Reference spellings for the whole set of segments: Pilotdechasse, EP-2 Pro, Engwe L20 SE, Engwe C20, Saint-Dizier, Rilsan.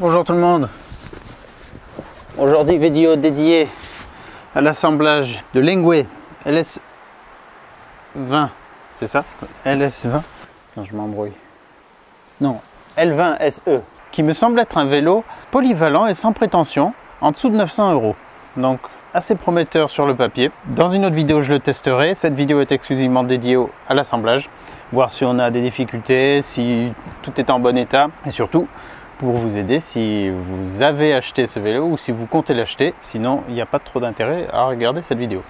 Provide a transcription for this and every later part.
Bonjour tout le monde. Aujourd'hui, vidéo dédiée à l'assemblage de l'Engwe LS20, c'est ça, LS20, je m'embrouille, non, L20 SE, qui me semble être un vélo polyvalent et sans prétention, en dessous de 900 €. Donc assez prometteur sur le papier. Dans une autre vidéo, je le testerai. Cette vidéo est exclusivement dédiée à l'assemblage, voir si on a des difficultés, si tout est en bon état, et surtout pour vous aider si vous avez acheté ce vélo ou si vous comptez l'acheter. Sinon, il n'y a pas trop d'intérêt à regarder cette vidéo.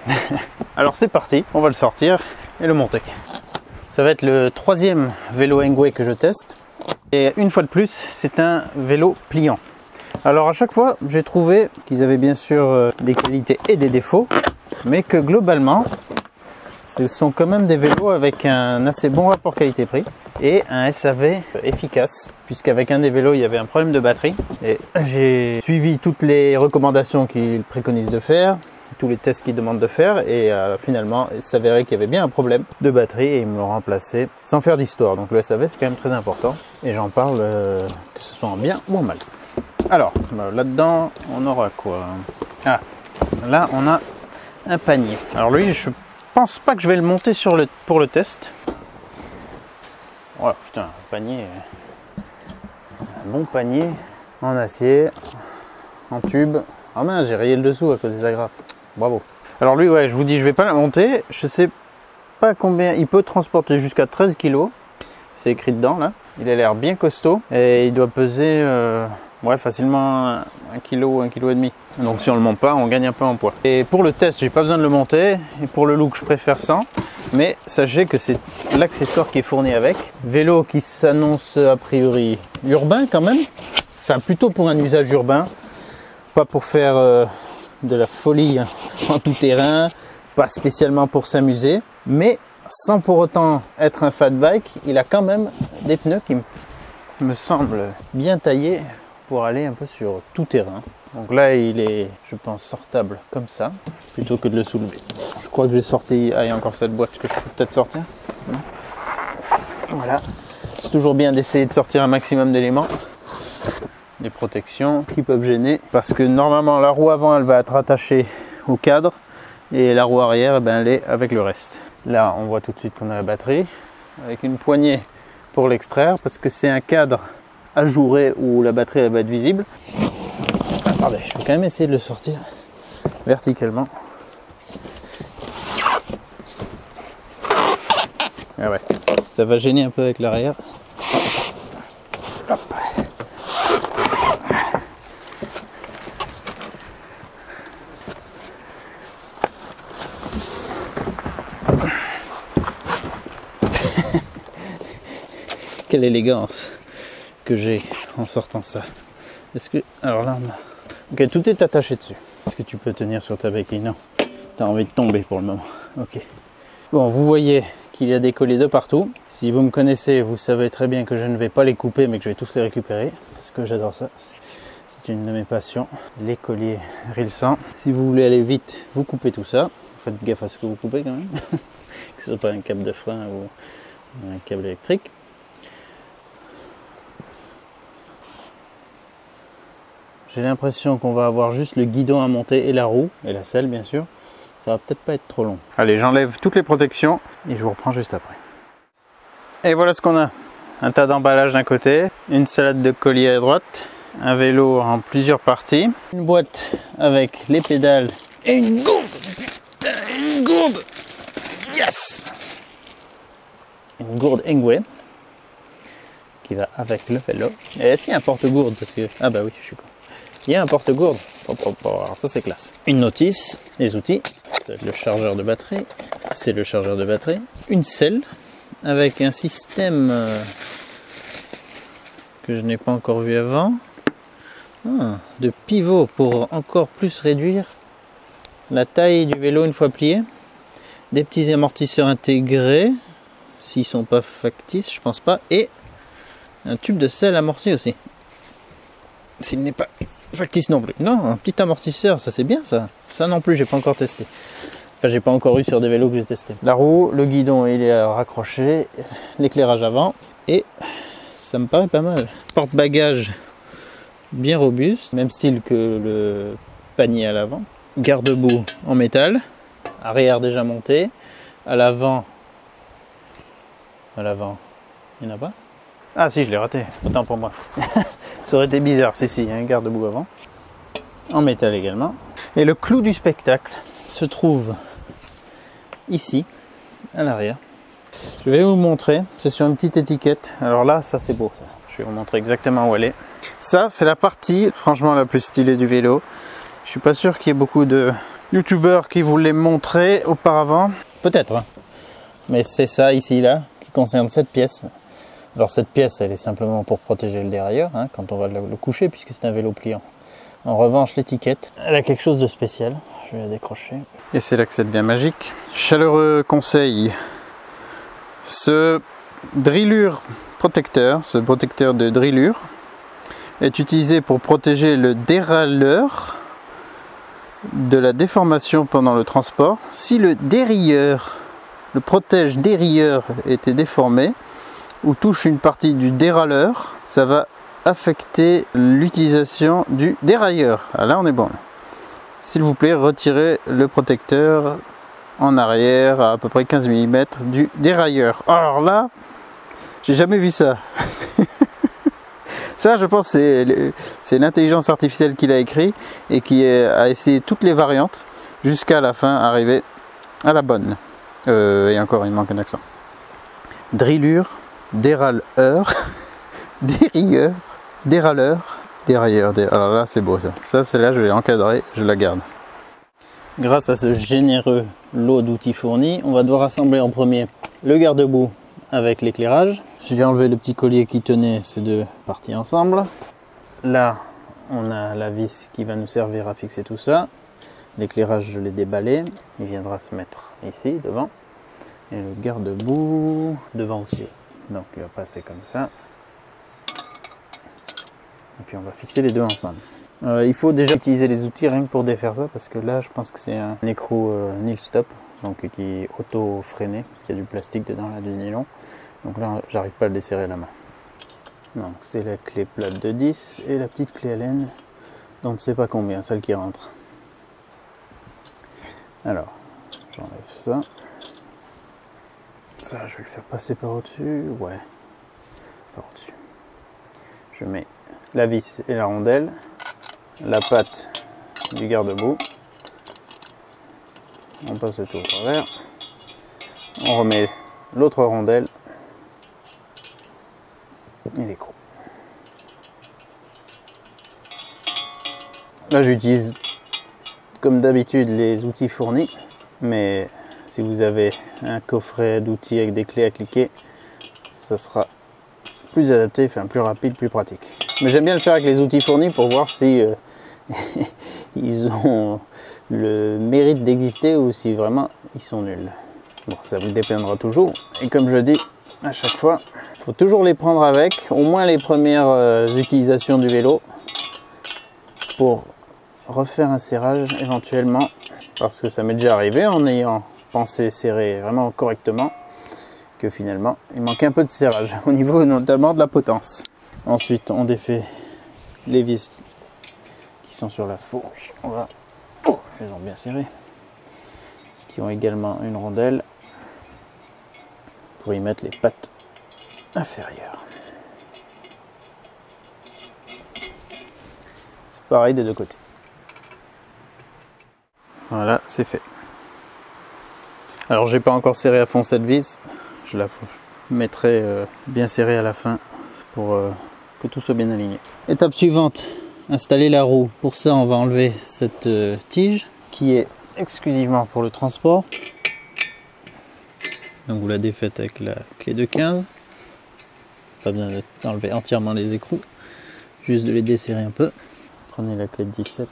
Alors c'est parti, on va le sortir et le monter. Ça va être le troisième vélo Engwe que je teste, et une fois de plus, c'est un vélo pliant. Alors à chaque fois, j'ai trouvé qu'ils avaient bien sûr des qualités et des défauts, mais que globalement, ce sont quand même des vélos avec un assez bon rapport qualité-prix et un SAV efficace, puisqu'avec un des vélos, il y avait un problème de batterie. Et j'ai suivi toutes les recommandations qu'ils préconisent de faire, tous les tests qu'ils demandent de faire, et finalement, il s'avérait qu'il y avait bien un problème de batterie et ils me l'ont remplacé sans faire d'histoire. Donc le SAV, c'est quand même très important, et j'en parle que ce soit en bien ou en mal. Alors, là-dedans, on aura quoi? Ah, là, on a un panier. Alors lui, je pense pas que je vais le monter pour le test. Oh putain, un panier. Un bon panier en acier, en tube. Ah mince, j'ai rayé le dessous à cause des agrafes. Bravo. Alors lui, ouais, je vous dis, je vais pas le monter. Je sais pas combien. Il peut transporter jusqu'à 13 kg. C'est écrit dedans, là. Il a l'air bien costaud et il doit peser... Ouais, facilement 1 kg, 1,5 kg. Donc si on le monte pas, on gagne un peu en poids. Et pour le test, j'ai pas besoin de le monter. Et pour le look, je préfère sans. Mais sachez que c'est l'accessoire qui est fourni avec. Vélo qui s'annonce a priori urbain quand même. Enfin, plutôt pour un usage urbain. Pas pour faire de la folie en tout terrain. Pas spécialement pour s'amuser. Mais sans pour autant être un fat bike, il a quand même des pneus qui me semblent bien taillés pour aller un peu sur tout terrain. Donc là, il est, je pense, sortable comme ça, plutôt que de le soulever. Je crois que j'ai sorti... Ah, il y a encore cette boîte que je peux peut-être sortir. Voilà. C'est toujours bien d'essayer de sortir un maximum d'éléments, des protections qui peuvent gêner, parce que normalement, la roue avant, elle va être attachée au cadre, et la roue arrière, eh ben, elle est avec le reste. Là, on voit tout de suite qu'on a la batterie, avec une poignée pour l'extraire, parce que c'est un cadre ajouré où la batterie elle va être visible. Attendez, je vais quand même essayer de le sortir verticalement. Ah ouais, ça va gêner un peu avec l'arrière. Quelle élégance que j'ai en sortant ça. Est-ce que... Alors là on a... Ok, tout est attaché dessus. Est-ce que tu peux tenir sur ta béquille? Non. T'as envie de tomber pour le moment. Ok. Bon, vous voyez qu'il y a des colliers de partout. Si vous me connaissez, vous savez très bien que je ne vais pas les couper, mais que je vais tous les récupérer. Parce que j'adore ça. C'est une de mes passions. Les colliers Rilsan. Si vous voulez aller vite, vous coupez tout ça. Faites gaffe à ce que vous coupez quand même. Que ce soit pas un câble de frein ou un câble électrique. J'ai l'impression qu'on va avoir juste le guidon à monter et la roue, et la selle bien sûr. Ça va peut-être pas être trop long. Allez, j'enlève toutes les protections et je vous reprends juste après. Et voilà ce qu'on a. Un tas d'emballages d'un côté, une salade de colliers à droite, un vélo en plusieurs parties, une boîte avec les pédales et une gourde. Putain, une gourde. Yes. Une gourde Engwe qui va avec le vélo. Et est-ce qu'il y a un porte-gourde? Parce que... Ah bah oui, je suis con. Il y a un porte-gourde. Alors ça c'est classe. Une notice, les outils, le chargeur de batterie, c'est le chargeur de batterie, une selle avec un système que je n'ai pas encore vu avant, de pivot pour encore plus réduire la taille du vélo une fois plié, des petits amortisseurs intégrés, s'ils sont pas factices, je pense pas, et un tube de selle amorti aussi, s'il n'est pas factice non plus. Non, un petit amortisseur, ça c'est bien ça. Ça non plus, j'ai pas encore testé. Enfin, j'ai pas encore eu sur des vélos que j'ai testé. La roue, le guidon, il est raccroché, l'éclairage avant, et ça me paraît pas mal. Porte-bagages bien robuste, même style que le panier à l'avant. Garde-boue en métal, arrière déjà monté, à l'avant. À l'avant, il n'y en a pas? Ah si, je l'ai raté, autant pour moi. Ça aurait été bizarre, si, si, il y a un garde-boue avant. En métal également. Et le clou du spectacle se trouve ici, à l'arrière. Je vais vous montrer, c'est sur une petite étiquette. Alors là, ça c'est beau. Je vais vous montrer exactement où elle est. Ça, c'est la partie, franchement, la plus stylée du vélo. Je suis pas sûr qu'il y ait beaucoup de youtubeurs qui vous l'aient montré auparavant. Peut-être, mais c'est ça ici, là, qui concerne cette pièce. Alors cette pièce, elle est simplement pour protéger le dérailleur, quand on va le coucher, puisque c'est un vélo pliant. En revanche, l'étiquette, elle a quelque chose de spécial. Je vais la décrocher. Et c'est là que ça devient magique. Chaleureux conseil. Ce drillure protecteur, ce protecteur de drillure, est utilisé pour protéger le dérailleur de la déformation pendant le transport. Si le dérailleur, le protège dérailleur était déformé ou touche une partie du dérailleur, ça va affecter l'utilisation du dérailleur. Ah, là on est bon. S'il vous plaît, retirez le protecteur en arrière à peu près 15 mm du dérailleur. Alors là, j'ai jamais vu ça. Ça, je pense, c'est l'intelligence artificielle qui l'a écrit et qui a essayé toutes les variantes jusqu'à la fin, arriver à la bonne. Et encore, il manque un accent. Drillure, dérailleur, dérailleur, dérailleur, dérailleur. Alors là, c'est beau ça. Ça, celle-là, je vais l'encadrer, je la garde. Grâce à ce généreux lot d'outils fournis, on va devoir assembler en premier le garde-boue avec l'éclairage. J'ai enlevé le petit collier qui tenait ces deux parties ensemble. Là, on a la vis qui va nous servir à fixer tout ça. L'éclairage, je l'ai déballé. Il viendra se mettre ici, devant. Et le garde-boue, devant aussi. Donc, il va passer comme ça. Et puis, on va fixer les deux ensemble. Il faut déjà utiliser les outils rien que pour défaire ça, parce que là je pense que c'est un écrou nil stop, donc qui est auto freiné, qui a du plastique dedans, là, du nylon, donc là j'arrive pas à le desserrer à la main. Donc c'est la clé plate de 10 et la petite clé Allen dont on ne sait pas combien, celle qui rentre. Alors j'enlève ça, ça je vais le faire passer par au dessus, ouais, par au dessus. Je mets la vis et la rondelle, la patte du garde-boue, on passe le tout au travers, on remet l'autre rondelle et l'écrou. Là j'utilise comme d'habitude les outils fournis, mais si vous avez un coffret d'outils avec des clés à cliquer, ça sera plus adapté, enfin plus rapide, plus pratique. Mais j'aime bien le faire avec les outils fournis pour voir si ils ont le mérite d'exister ou si vraiment ils sont nuls. Bon, ça vous dépendra toujours. Et comme je dis à chaque fois, il faut toujours les prendre avec, au moins les premières utilisations du vélo, pour refaire un serrage éventuellement. Parce que ça m'est déjà arrivé en ayant pensé serrer vraiment correctement, que finalement il manque un peu de serrage, au niveau notamment de la potence. Ensuite, on défait les vis qui sont sur la fourche. On va... Oh, elles ont bien serré. Qui ont également une rondelle pour y mettre les pattes inférieures. C'est pareil des deux côtés. Voilà, c'est fait. Alors, j'ai pas encore serré à fond cette vis. Je la mettrai bien serrée à la fin pour que tout soit bien aligné. Étape suivante, installer la roue. Pour ça, on va enlever cette tige qui est exclusivement pour le transport. Donc vous la défaites avec la clé de 15. Pas besoin d'enlever entièrement les écrous, juste de les desserrer un peu. Prenez la clé de 17.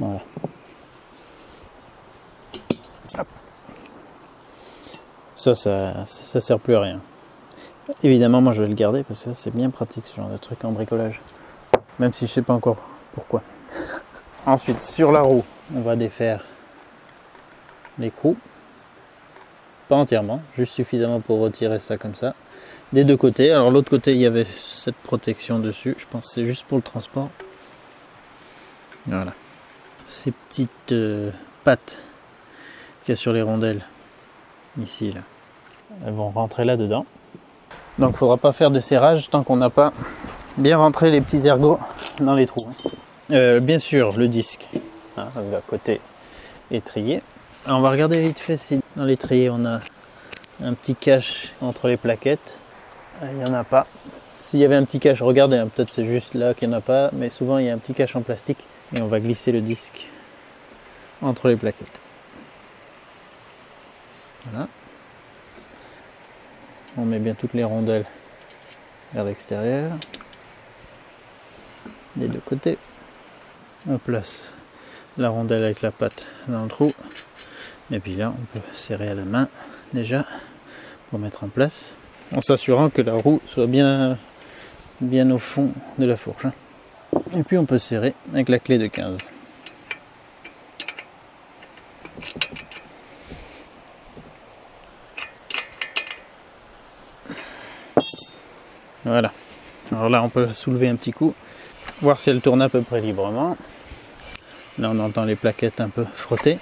Voilà. Hop. Ça sert plus à rien. Évidemment, moi je vais le garder parce que c'est bien pratique ce genre de truc en bricolage, même si je sais pas encore pourquoi. Ensuite, sur la roue, on va défaire l'écrou pas entièrement, juste suffisamment pour retirer ça comme ça, des deux côtés. Alors l'autre côté il y avait cette protection dessus, je pense que c'est juste pour le transport. Voilà, ces petites pattes qu'il y a sur les rondelles, ici là, elles vont rentrer là-dedans. Donc il ne faudra pas faire de serrage tant qu'on n'a pas bien rentré les petits ergots dans les trous. Bien sûr, le disque, hein, côté étrier. Alors, on va regarder vite fait si dans l'étrier on a un petit cache entre les plaquettes. Il n'y en a pas. S'il y avait un petit cache, regardez, hein, peut-être c'est juste là qu'il n'y en a pas, mais souvent il y a un petit cache en plastique et on va glisser le disque entre les plaquettes. Voilà. On met bien toutes les rondelles vers l'extérieur, des deux côtés. On place la rondelle avec la patte dans le trou. Et puis là, on peut serrer à la main déjà pour mettre en place, en s'assurant que la roue soit bien au fond de la fourche. Et puis on peut serrer avec la clé de 15. Voilà, alors là on peut la soulever un petit coup, voir si elle tourne à peu près librement. Là on entend les plaquettes un peu frotter,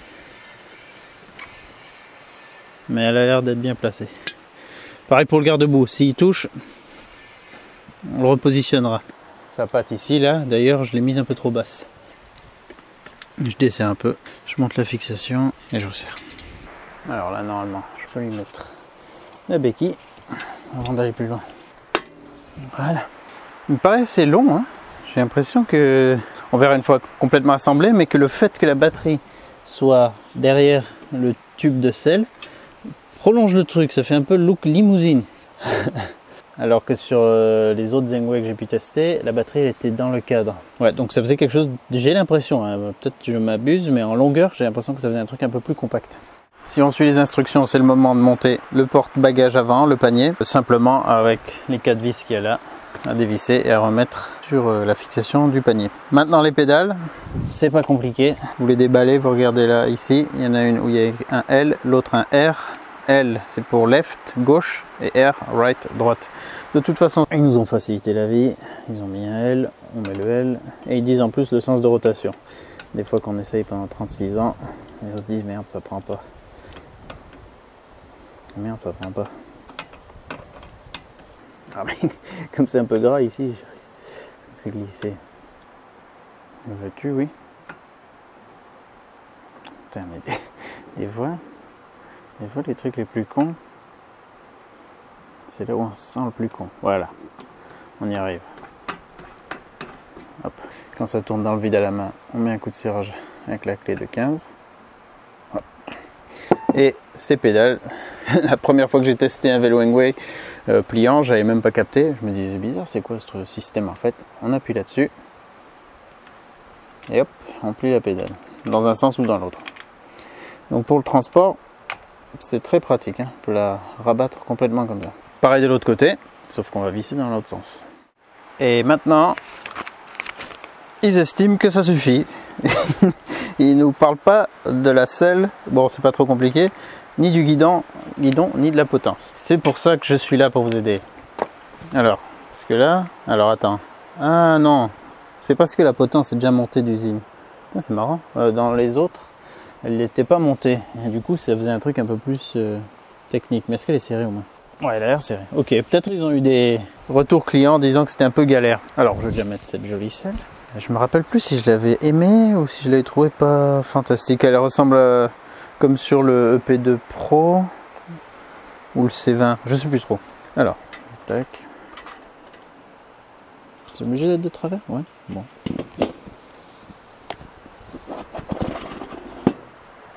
mais elle a l'air d'être bien placée. Pareil pour le garde-boue, s'il touche, on le repositionnera. Sa patte ici, là, d'ailleurs je l'ai mise un peu trop basse. Je desserre un peu, je monte la fixation et je resserre. Alors là normalement je peux lui mettre la béquille avant d'aller plus loin. Voilà, il me paraît assez long, hein. J'ai l'impression que, on verra une fois complètement assemblé, mais que le fait que la batterie soit derrière le tube de selle prolonge le truc, ça fait un peu look limousine. Alors que sur les autres Engwe que j'ai pu tester, la batterie elle était dans le cadre. Ouais, donc ça faisait quelque chose, j'ai l'impression, hein, peut-être que je m'abuse, mais en longueur j'ai l'impression que ça faisait un truc un peu plus compact. Si on suit les instructions, c'est le moment de monter le porte-bagages avant, le panier, simplement avec les 4 vis qu'il y a là, à dévisser et à remettre sur la fixation du panier. Maintenant les pédales, c'est pas compliqué. Vous les déballez, vous regardez là, ici, il y en a une où il y a un L, l'autre un R. L, c'est pour left, gauche, et R, right, droite. De toute façon, ils nous ont facilité la vie, ils ont mis un L, on met le L, et ils disent en plus le sens de rotation. Des fois qu'on essaye pendant 36 ans, et on se dit merde, ça prend pas. Merde, ça prend pas. Ah mais comme c'est un peu gras ici, ça me fait glisser. Le veux-tu, oui. Putain, mais des fois les trucs les plus cons, c'est là où on se sent le plus con. Voilà, on y arrive. Hop. Quand ça tourne dans le vide à la main, on met un coup de serrage avec la clé de 15. Hop. Et ces pédales. La première fois que j'ai testé un vélo Engwe pliant, j'avais même pas capté. Je me disais, c'est bizarre, c'est quoi ce système en fait? On appuie là-dessus et hop, on plie la pédale, dans un sens ou dans l'autre. Donc pour le transport, c'est très pratique, hein. On peut la rabattre complètement comme ça. Pareil de l'autre côté, sauf qu'on va visser dans l'autre sens. Et maintenant, ils estiment que ça suffit. Ils nous parlent pas de la selle, bon c'est pas trop compliqué, ni du guidon, ni de la potence. C'est pour ça que je suis là pour vous aider. Alors, parce que là, alors attends. Ah non, c'est parce que la potence est déjà montée d'usine. C'est marrant, dans les autres, elle n'était pas montée. Et du coup, ça faisait un truc un peu plus technique. Mais est-ce qu'elle est serrée au moins? Ouais, elle a l'air serrée. Ok, peut-être ils ont eu des retours clients disant que c'était un peu galère. Alors, je vais déjà mettre cette jolie selle. Je me rappelle plus si je l'avais aimée ou si je l'avais trouvée pas fantastique. Elle ressemble à... comme sur le EP-2 Pro ou le C20, je sais plus trop. Alors, tac. C'est obligé d'être de travers? Ouais, bon.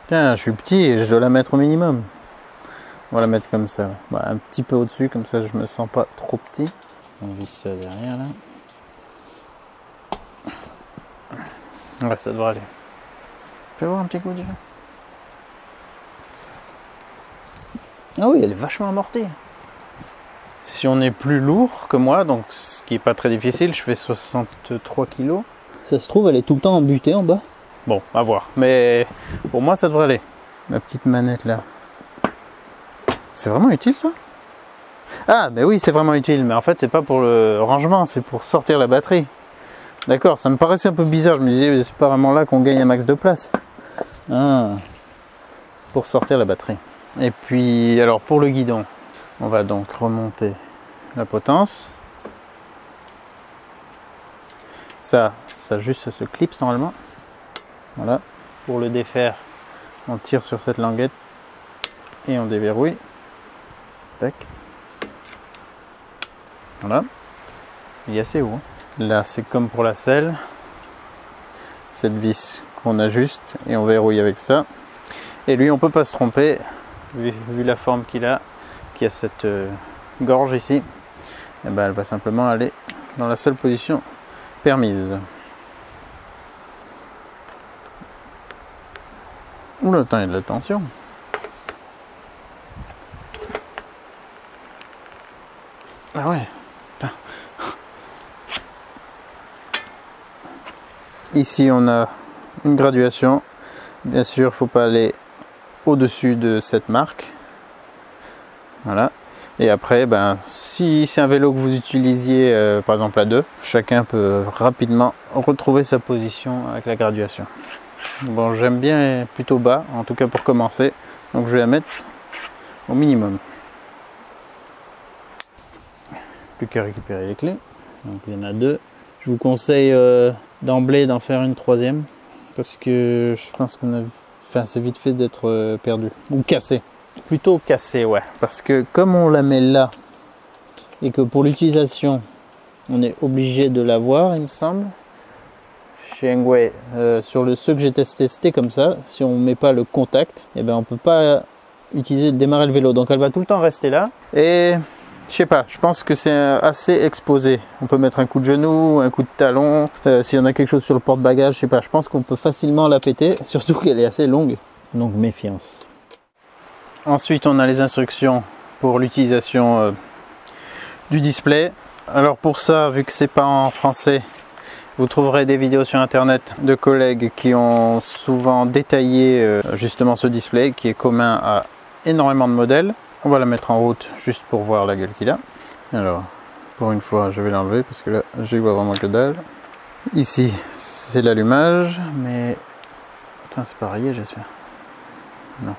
Tiens, je suis petit et je dois la mettre au minimum. On va la mettre comme ça, bah, un petit peu au-dessus, comme ça je me sens pas trop petit. On visse ça derrière là. Ouais, ça devrait aller. Je peux voir un petit coup déjà? Ah oui, elle est vachement amortie. Si on est plus lourd que moi, donc ce qui n'est pas très difficile, je fais 63 kg. Ça se trouve, elle est tout le temps embutée en bas. Bon, à voir. Mais pour moi, ça devrait aller. Ma petite manette là. C'est vraiment utile ça? Ah mais oui, c'est vraiment utile, mais en fait c'est pas pour le rangement, c'est pour sortir la batterie. D'accord, ça me paraissait un peu bizarre, je me disais c'est pas vraiment là qu'on gagne un max de place. Ah, c'est pour sortir la batterie. Et puis alors pour le guidon, on va donc remonter la potence. Ça juste se clipse normalement. Voilà, pour le défaire, on tire sur cette languette et on déverrouille. Tac. Voilà, il est assez haut. Là, c'est comme pour la selle, cette vis qu'on ajuste et on verrouille avec ça. Et lui, on peut pas se tromper, vu la forme qu'il a, qui a cette gorge ici. Et ben, elle va simplement aller dans la seule position permise. Ouh, le temps est de la tension. Ah ouais. Ici on a une graduation, bien sûr faut pas aller au-dessus de cette marque, voilà. Et après ben, si c'est un vélo que vous utilisiez par exemple à deux, chacun peut rapidement retrouver sa position avec la graduation. Bon, j'aime bien plutôt bas, en tout cas pour commencer, donc je vais la mettre au minimum. Plus qu'à récupérer les clés, donc il y en a deux. Je vous conseille d'emblée d'en faire une troisième parce que je pense qu'on a, enfin, c'est vite fait d'être perdu ou cassé, plutôt cassé, ouais, parce que comme on la met là et que pour l'utilisation on est obligé de l'avoir, il me semble, chez Engwe, sur ceux que j'ai testé comme ça, si on met pas le contact, et ben on peut pas démarrer le vélo, donc elle va tout le temps rester là. Et je sais pas, je pense que c'est assez exposé. On peut mettre un coup de genou, un coup de talon. S'il y en a quelque chose sur le porte-bagages, je sais pas, je pense qu'on peut facilement la péter, surtout qu'elle est assez longue. Donc méfiance. Ensuite, on a les instructions pour l'utilisation du display. Alors pour ça, vu que c'est pas en français, vous trouverez des vidéos sur internet de collègues qui ont souvent détaillé justement ce display qui est commun à énormément de modèles. On va la mettre en route juste pour voir la gueule qu'il a. Alors, pour une fois, je vais l'enlever parce que là, je vois vraiment que dalle. Ici, c'est l'allumage, mais... Putain, c'est pas rayé, j'espère. Non,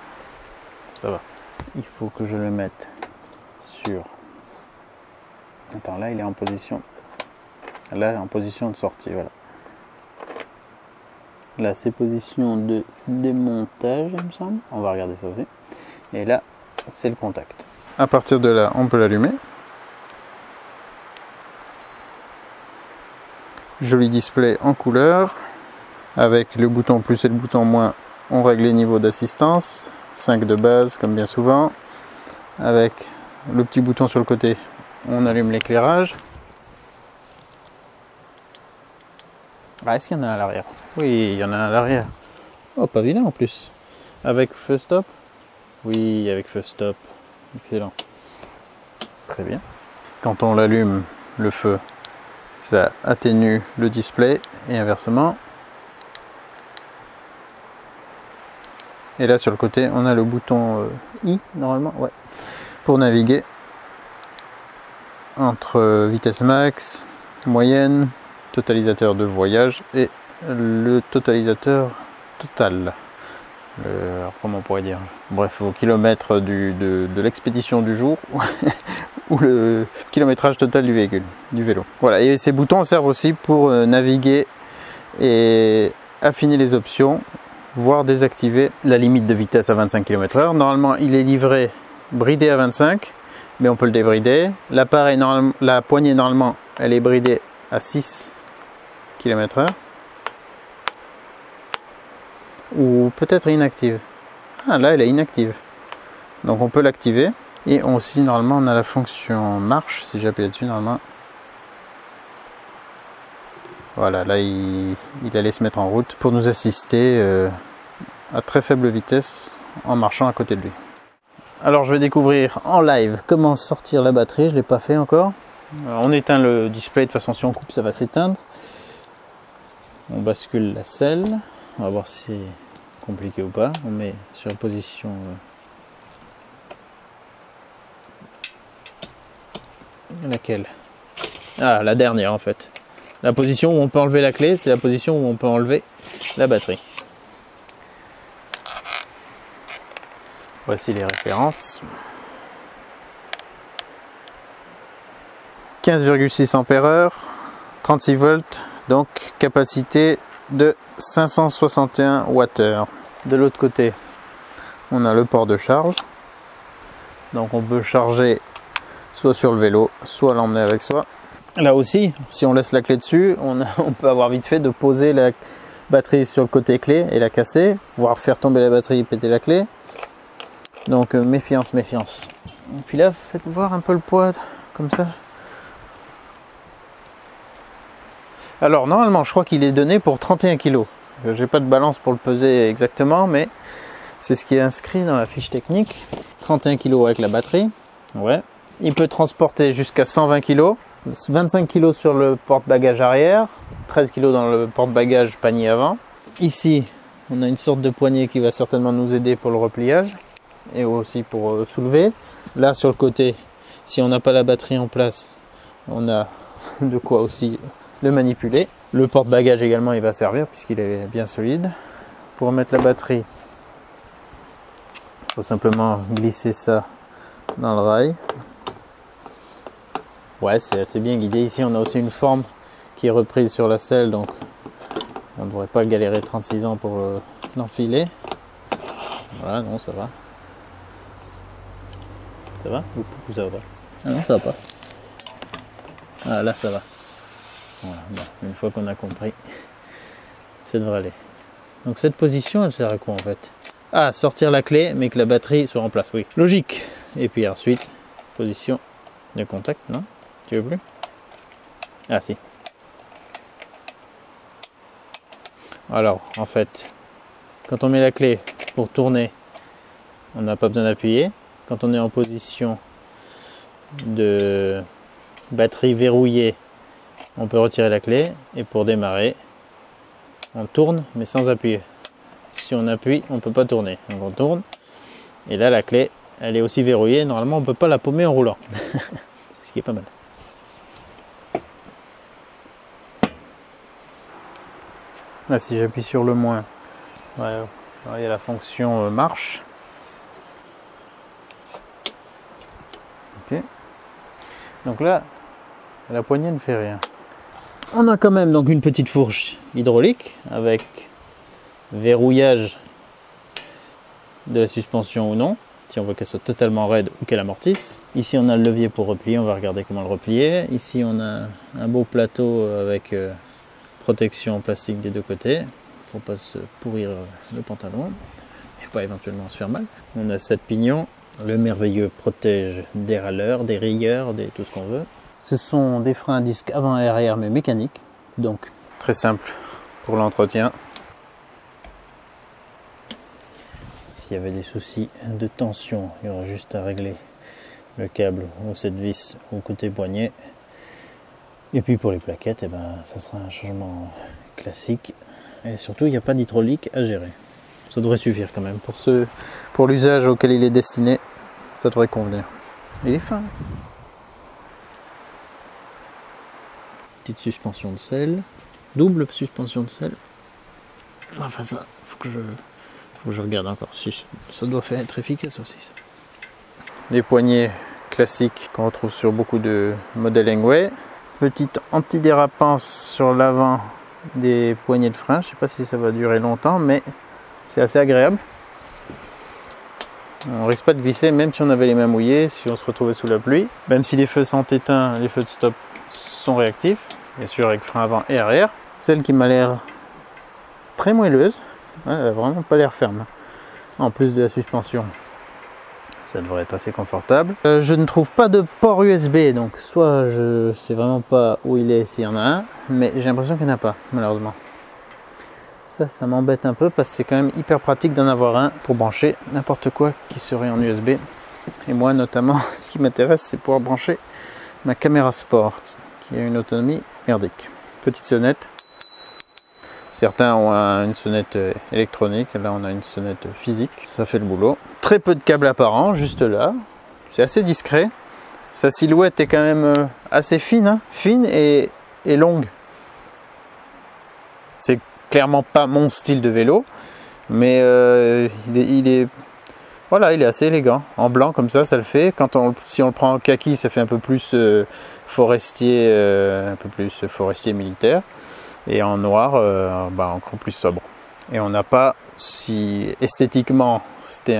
ça va. Il faut que je le mette sur... Attends, là, il est en position... Là, en position de sortie, voilà. Là, c'est position de démontage, il me semble. On va regarder ça aussi. Et là... c'est le contact. À partir de là, on peut l'allumer. Joli display en couleur. Avec le bouton plus et le bouton moins, on règle les niveaux d'assistance. 5 de base, comme bien souvent. Avec le petit bouton sur le côté, on allume l'éclairage. Ah, est-ce qu'il y en a à l'arrière? Oui, il y en a à l'arrière. Oh, pas vilain en plus. Avec feu stop. Oui, avec feu stop, excellent. Très bien. Quand on l'allume, le feu, ça atténue le display et inversement. Et là, sur le côté, on a le bouton I, normalement, ouais, pour naviguer entre vitesse max, moyenne, totalisateur de voyage et le totalisateur total. Alors, comment on pourrait dire, bref, au kilomètre de l'expédition du jour ou le kilométrage total du véhicule, du vélo. Voilà, et ces boutons servent aussi pour naviguer et affiner les options, voire désactiver la limite de vitesse à 25 km/h. Normalement, il est livré bridé à 25, mais on peut le débrider. L'appareil, la poignée, normalement, elle est bridée à 6 km/h. Ou peut-être inactive. Ah, là elle est inactive, donc on peut l'activer. Et aussi normalement on a la fonction marche. Si j'appuie dessus, normalement, voilà, là il allait se mettre en route pour nous assister à très faible vitesse en marchant à côté de lui. Alors je vais découvrir en live comment sortir la batterie, je ne l'ai pas fait encore. Alors, on éteint le display, de toute façon si on coupe ça va s'éteindre. On bascule la selle. On va voir si c'est compliqué ou pas. On met sur position Laquelle? Ah, la dernière en fait. La position où on peut enlever la clé, c'est la position où on peut enlever la batterie. Voici les références. 15,6 ampères-heure, 36 volts, donc capacité de 561 Wh. De l'autre côté, on a le port de charge. Donc on peut charger soit sur le vélo, soit l'emmener avec soi. Là aussi, si on laisse la clé dessus, on peut avoir vite fait de poser la batterie sur le côté clé et la casser, voire faire tomber la batterie et péter la clé. Donc méfiance, méfiance. Et puis là, faites voir un peu le poids, comme ça. Alors normalement, je crois qu'il est donné pour 31 kg. J'ai pas de balance pour le peser exactement, mais c'est ce qui est inscrit dans la fiche technique. 31 kg avec la batterie. Ouais. Il peut transporter jusqu'à 120 kg. 25 kg sur le porte-bagages arrière, 13 kg dans le porte-bagages panier avant. Ici, on a une sorte de poignée qui va certainement nous aider pour le repliage et aussi pour soulever. Là, sur le côté, si on n'a pas la batterie en place, on a de quoi aussi le manipuler. Le porte-bagages également, il va servir puisqu'il est bien solide. Pour mettre la batterie, il faut simplement glisser ça dans le rail. Ouais, c'est assez bien guidé. Ici, on a aussi une forme qui est reprise sur la selle, donc on ne devrait pas galérer 36 ans pour l'enfiler. Voilà, non, ça va. Ça va ou ça va pas? Ah non, ça va pas. Ah là, ça va. Voilà, bon, une fois qu'on a compris, ça devrait aller. Donc cette position, elle sert à quoi en fait? Ah, sortir la clé, mais que la batterie soit en place, oui. Logique. Et puis ensuite, position de contact, non? Tu veux plus? Ah si. Alors en fait, quand on met la clé pour tourner, on n'a pas besoin d'appuyer. Quand on est en position de batterie verrouillée, on peut retirer la clé. Et pour démarrer, on tourne mais sans appuyer. Si on appuie, on ne peut pas tourner. Donc on tourne. Et là la clé, elle est aussi verrouillée. Normalement, on ne peut pas la paumer en roulant. C'est ce qui est pas mal. Là, si j'appuie sur le moins, ouais, il y a la fonction marche. Ok. Donc là, la poignée ne fait rien. On a quand même donc une petite fourche hydraulique avec verrouillage de la suspension ou non. Si on veut qu'elle soit totalement raide ou qu'elle amortisse. Ici on a le levier pour replier, on va regarder comment le replier. Ici on a un beau plateau avec protection en plastique des deux côtés pour pas se pourrir le pantalon et pas éventuellement se faire mal. On a 7 pignons, le merveilleux protège des râleurs, des rayeurs, des tout ce qu'on veut. Ce sont des freins à disque avant et arrière mais mécaniques, donc très simple pour l'entretien. S'il y avait des soucis de tension, il y aura juste à régler le câble ou cette vis au côté poignet. Et puis pour les plaquettes, eh ben, ça sera un changement classique. Et surtout, il n'y a pas d'hydraulique à gérer. Ça devrait suffire quand même. Pour l'usage auquel il est destiné, ça devrait convenir. Il est fin. Petite suspension de selle. Double suspension de selle. Enfin ça, faut que je regarde encore si ça doit être efficace aussi. Ça. Des poignées classiques qu'on retrouve sur beaucoup de modèles Engwe. Petite antidérapance sur l'avant des poignées de frein. Je ne sais pas si ça va durer longtemps, mais c'est assez agréable. On risque pas de glisser, même si on avait les mains mouillées, si on se retrouvait sous la pluie. Même si les feux sont éteints, les feux de stop sont réactifs. Bien sûr, avec frein avant et arrière. Celle qui m'a l'air très moelleuse. Ouais, elle n'a vraiment pas l'air ferme. En plus de la suspension, ça devrait être assez confortable. Je ne trouve pas de port USB, donc soit je ne sais vraiment pas où il est s'il y en a un, mais j'ai l'impression qu'il n'y en a pas, malheureusement. Ça m'embête un peu parce que c'est quand même hyper pratique d'en avoir un pour brancher n'importe quoi qui serait en USB. Et moi notamment, ce qui m'intéresse, c'est pouvoir brancher ma caméra sport qui a une autonomie merdique. Petite sonnette. Certains ont une sonnette électronique, là on a une sonnette physique, ça fait le boulot. Très peu de câbles apparents, juste là, c'est assez discret. Sa silhouette est quand même assez fine, hein, fine et longue. C'est clairement pas mon style de vélo, mais voilà, il est assez élégant. En blanc comme ça, ça le fait. Quand on, si on le prend en kaki, ça fait un peu plus forestier, militaire. Et en noir, bah, encore plus sobre. Et on n'a pas, si esthétiquement c'était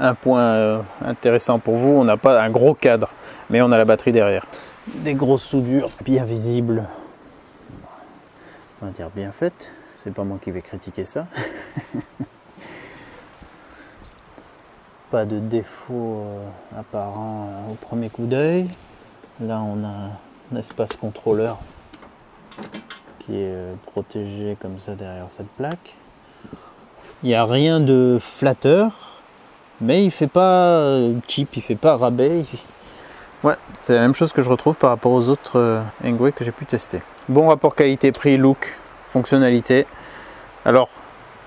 un point intéressant pour vous, on n'a pas un gros cadre, mais on a la batterie derrière. Des grosses soudures bien visibles, on va dire bien faites. C'est pas moi qui vais critiquer ça. Pas de défaut apparent au premier coup d'œil. Là on a un espace contrôleur qui est protégé comme ça derrière cette plaque. Il n'y a rien de flatteur, mais il fait pas cheap, il fait pas rabais. Ouais, c'est la même chose que je retrouve par rapport aux autres Engwe que j'ai pu tester. Bon rapport qualité-prix, look, fonctionnalité. Alors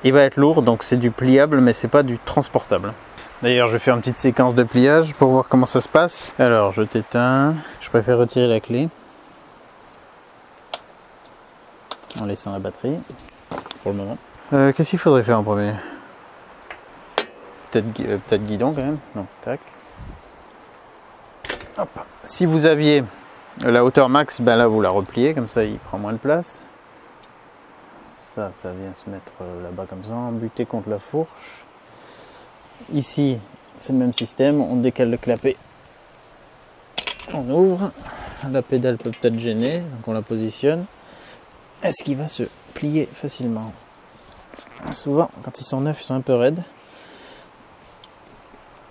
il va être lourd, donc c'est du pliable, mais c'est pas du transportable. D'ailleurs, je vais faire une petite séquence de pliage pour voir comment ça se passe. Alors, je t'éteins. Je préfère retirer la clé en laissant la batterie pour le moment. Qu'est-ce qu'il faudrait faire en premier? Peut-être guidon quand même. Non, tac. Hop. Si vous aviez la hauteur max, ben là vous la repliez, comme ça il prend moins de place. Ça, ça vient se mettre là-bas comme ça, buter contre la fourche. Ici, c'est le même système, on décale le clapet, on ouvre, la pédale peut peut-être gêner, donc on la positionne. Est-ce qu'il va se plier facilement? Souvent, quand ils sont neufs, ils sont un peu raides.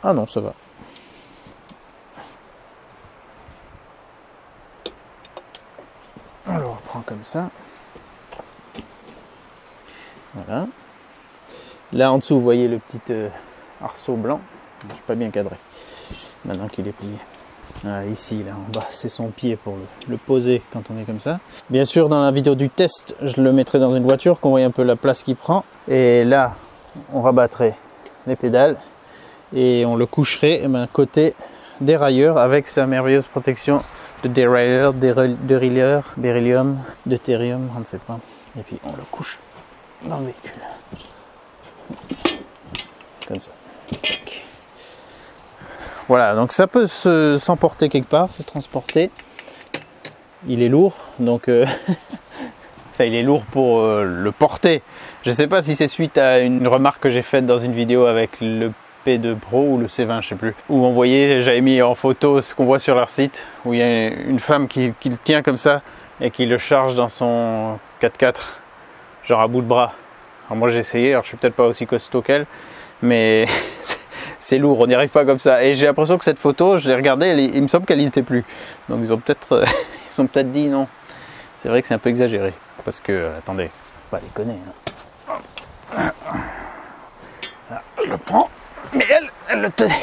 Ah non, ça va. On le reprend comme ça. Voilà. Là, en dessous, vous voyez le petit... arceau blanc, je suis pas bien cadré maintenant qu'il est plié. Ah, ici là en bas c'est son pied pour le poser quand on est comme ça. Bien sûr dans la vidéo du test je le mettrai dans une voiture qu'on voit un peu la place qu'il prend, et là on rabattrait les pédales et on le coucherait côté dérailleur avec sa merveilleuse protection de dérailleur, beryllium, deutérium, on ne sait pas, et puis on le couche dans le véhicule comme ça. Voilà, donc ça peut s'emporter quelque part, se transporter. Il est lourd, donc enfin, il est lourd pour le porter. Je sais pas si c'est suite à une remarque que j'ai faite dans une vidéo avec le EP-2 Pro ou le C20, je sais plus, où on voyait, j'avais mis en photo ce qu'on voit sur leur site, où il y a une femme qui le tient comme ça et qui le charge dans son 4x4, genre à bout de bras. Alors moi j'ai essayé, alors je suis peut-être pas aussi costaud qu'elle, mais c'est lourd, on n'y arrive pas comme ça. Et j'ai l'impression que cette photo, je l'ai regardée, il me semble qu'elle n'y était plus. Donc ils ont peut-être dit non. C'est vrai que c'est un peu exagéré. Parce que, attendez, faut pas déconner. Hein. Là, je le prends, mais elle le tenait.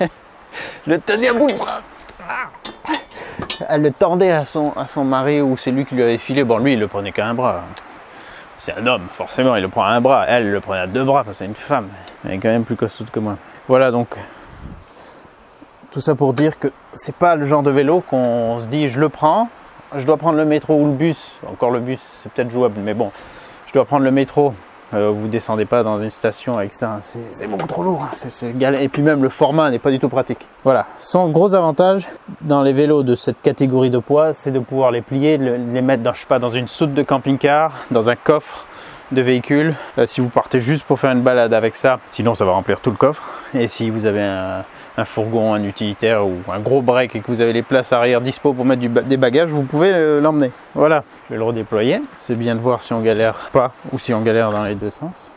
Je le tenais à bout de bras. Elle le tendait à son mari, ou c'est lui qui lui avait filé. Bon, lui, il le prenait qu'à un bras. C'est un homme, forcément, il le prend à un bras. Elle le prenait à deux bras, parce que c'est une femme. Elle est quand même plus costaud que moi. Voilà, donc, tout ça pour dire que c'est pas le genre de vélo qu'on se dit, je le prends, je dois prendre le métro ou le bus. Encore le bus, c'est peut-être jouable, mais bon, je dois prendre le métro. Vous descendez pas dans une station avec ça, c'est beaucoup trop lourd. Et puis même, le format n'est pas du tout pratique. Voilà, son gros avantage dans les vélos de cette catégorie de poids, c'est de pouvoir les plier, les mettre dans, je sais pas, dans une soute de camping-car, dans un coffre de véhicule. Si vous partez juste pour faire une balade avec ça, sinon ça va remplir tout le coffre. Et si vous avez un fourgon, un utilitaire ou un gros break et que vous avez les places arrière dispo pour mettre des bagages, vous pouvez l'emmener. Voilà, je vais le redéployer. C'est bien de voir si on galère pas ou si on galère dans les deux sens.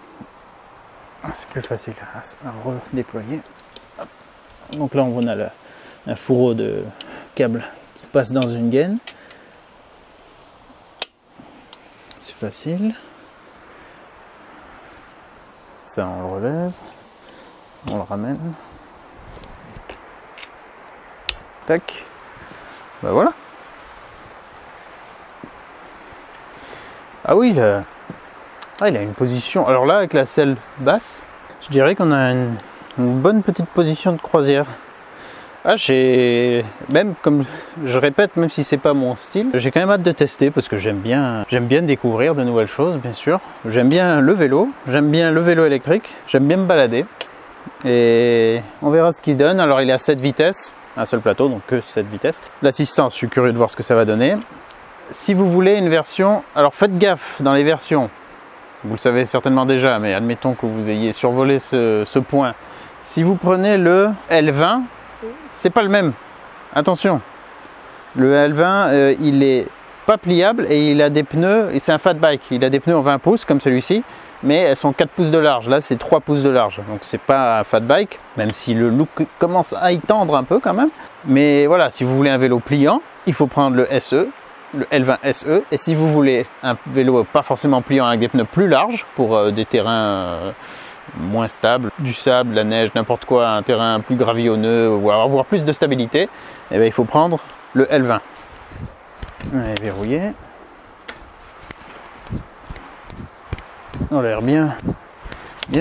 C'est plus facile à redéployer. Donc là, on a un fourreau de câbles qui passe dans une gaine. C'est facile. Ça, on le relève. On le ramène. Tac. Ben voilà. Ah oui, il a une position. Alors là, avec la selle basse, je dirais qu'on a une bonne petite position de croisière. Même comme je répète, même si c'est pas mon style, j'ai quand même hâte de tester parce que j'aime bien découvrir de nouvelles choses, bien sûr. J'aime bien le vélo, j'aime bien le vélo électrique, j'aime bien me balader. Et on verra ce qu'il donne. Alors il est à 7 vitesses, un seul plateau, donc que 7 vitesses. L'assistance, je suis curieux de voir ce que ça va donner. Si vous voulez une version, alors faites gaffe dans les versions, vous le savez certainement déjà, mais admettons que vous ayez survolé ce point. Si vous prenez le L20, c'est pas le même, attention. Le L20, il est pas pliable et il a des pneus, c'est un fat bike, il a des pneus en 20 pouces comme celui-ci, mais elles sont 4 pouces de large, là c'est 3 pouces de large, donc c'est pas un fat bike, même si le look commence à y tendre un peu quand même. Mais voilà, si vous voulez un vélo pliant, il faut prendre le SE, le L20 SE, et si vous voulez un vélo pas forcément pliant avec des pneus plus larges pour des terrains moins stables, du sable, la neige, n'importe quoi, un terrain plus gravillonneux, voire plus de stabilité, eh bien, il faut prendre le L20. Allez, verrouiller. On a l'air bien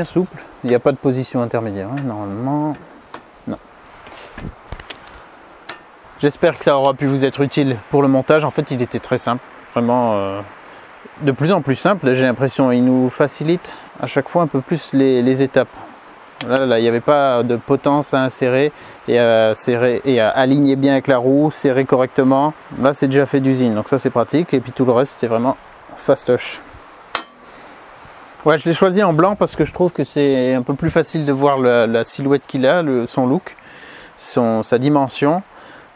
souple. Il n'y a pas de position intermédiaire, hein, normalement. Non. J'espère que ça aura pu vous être utile pour le montage. En fait, il était très simple. Vraiment de plus en plus simple. J'ai l'impression qu'il nous facilite à chaque fois un peu plus les étapes. Là, il n'y avait pas de potence à insérer et à aligner bien avec la roue, serrer correctement. Là, c'est déjà fait d'usine, donc ça c'est pratique. Et puis tout le reste, c'est vraiment fastoche. Ouais, je l'ai choisi en blanc parce que je trouve que c'est un peu plus facile de voir la silhouette qu'il a, son look, sa dimension.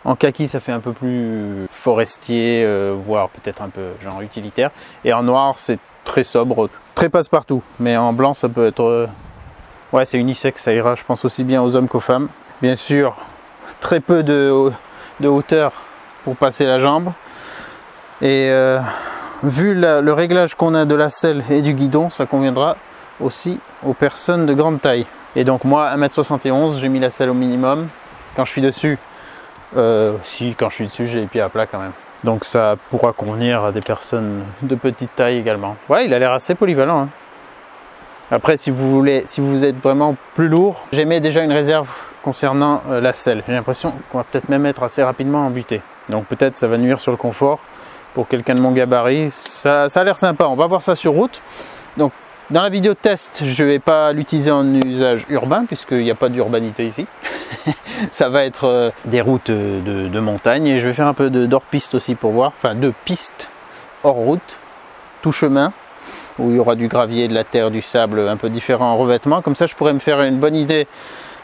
En kaki, ça fait un peu plus forestier, voire peut-être un peu genre utilitaire. Et en noir, c'est très sobre, très passe-partout. Mais en blanc, ça peut être... Ouais, c'est unisexe, ça ira, je pense, aussi bien aux hommes qu'aux femmes. Bien sûr, très peu de hauteur pour passer la jambe. Et vu le réglage qu'on a de la selle et du guidon, ça conviendra aussi aux personnes de grande taille. Et donc moi, 1m71, j'ai mis la selle au minimum. Quand je suis dessus, j'ai les pieds à plat quand même. Donc ça pourra convenir à des personnes de petite taille également. Ouais, il a l'air assez polyvalent, hein. Après, si vous êtes vraiment plus lourd, j'émets déjà une réserve concernant la selle. J'ai l'impression qu'on va peut-être même être assez rapidement embuté. Donc peut-être ça va nuire sur le confort. Pour quelqu'un de mon gabarit, ça a l'air sympa. On va voir ça sur route. Donc dans la vidéo test, je ne vais pas l'utiliser en usage urbain puisqu'il n'y a pas d'urbanité ici. Ça va être des routes de montagne et je vais faire un peu d'hors-piste aussi pour voir. Enfin, de piste hors route, tout chemin, où il y aura du gravier, de la terre, du sable, un peu différent en revêtement. Comme ça, je pourrais me faire une bonne idée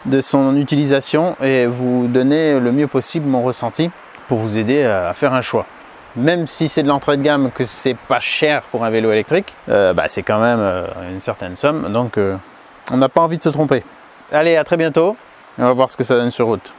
de son utilisation et vous donner le mieux possible mon ressenti pour vous aider à faire un choix. Même si c'est de l'entrée de gamme, que c'est pas cher pour un vélo électrique, c'est quand même une certaine somme. Donc, on n'a pas envie de se tromper. Allez, à très bientôt. On va voir ce que ça donne sur route.